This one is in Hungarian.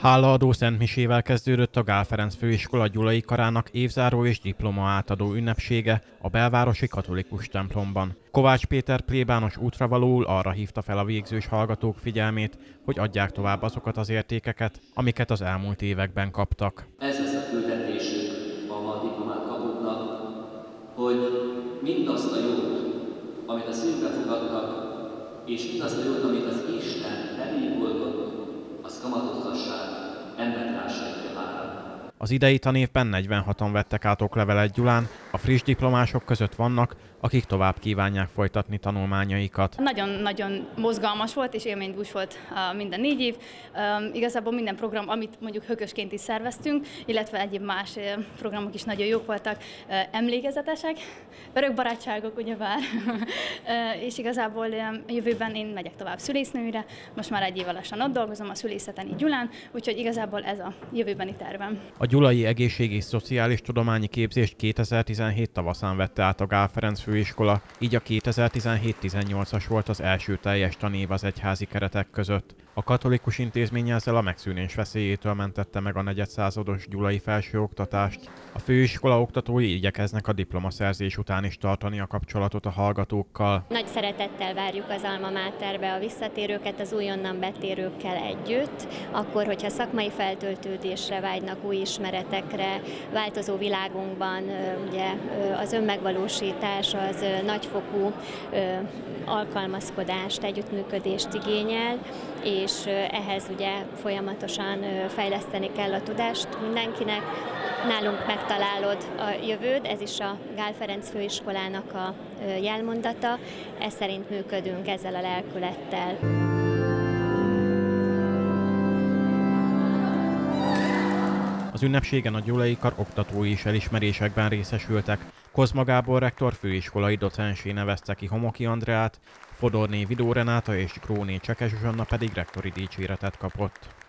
Hálaadó szentmisével kezdődött a Gál Ferenc Főiskola gyulai karának évzáró és diploma átadó ünnepsége a belvárosi katolikus templomban. Kovács Péter plébános útravalóul arra hívta fel a végzős hallgatók figyelmét, hogy adják tovább azokat az értékeket, amiket az elmúlt években kaptak. Ez lesz a küldetésük a diplomát kapóknak, hogy mindazt a jót, amit a szívbe fogadtak, és mindazt a jót, amit az Isten elég oldott, az kamatoztassák embertársaik javára. Az idei tanévben 46-an vettek át oklevelet Gyulán, a friss diplomások között vannak, akik tovább kívánják folytatni tanulmányaikat. Nagyon-nagyon mozgalmas volt és élménydús volt minden 4 év. Igazából minden program, amit mondjuk hökösként is szerveztünk, illetve egyéb más programok is nagyon jók voltak, emlékezetesek, örök barátságok ugyebár, és igazából jövőben én megyek tovább szülésznőre, most már 1 év lassan ott dolgozom a szülészeten itt Gyulán, úgyhogy igazából ez a jövőbeni tervem. A gyulai egészség és szociális tudományi képzést 2017 tavaszán vette át a Gál Ferenc Főiskola, így a 2017-18-as volt az első teljes tanév az egyházi keretek között. A katolikus intézmény ezzel a megszűnés veszélyétől mentette meg a negyedszázados gyulai felsőoktatást. A főiskola oktatói igyekeznek a diplomaszerzés után is tartani a kapcsolatot a hallgatókkal. Nagy szeretettel várjuk az alma máterbe a visszatérőket az újonnan betérőkkel együtt, akkor, hogyha szakmai feltöltődésre vágynak, új ismeretekre, változó világunkban ugye az önmegvalósítás az nagyfokú alkalmazkodást, együttműködést igényel, és ehhez ugye folyamatosan fejleszteni kell a tudást mindenkinek. Nálunk megtalálod a jövőd, ez is a Gál Ferenc Főiskolának a jelmondata, ez szerint működünk ezzel a lelkülettel. Az ünnepségen a gyulai kar oktatói is elismerésekben részesültek. Kozma Gábor rektor főiskolai docensé nevezte ki Homoki Andreát, Fodorné Vidó Renáta és Króné Csekes Zsonna pedig rektori dicséretet kapott.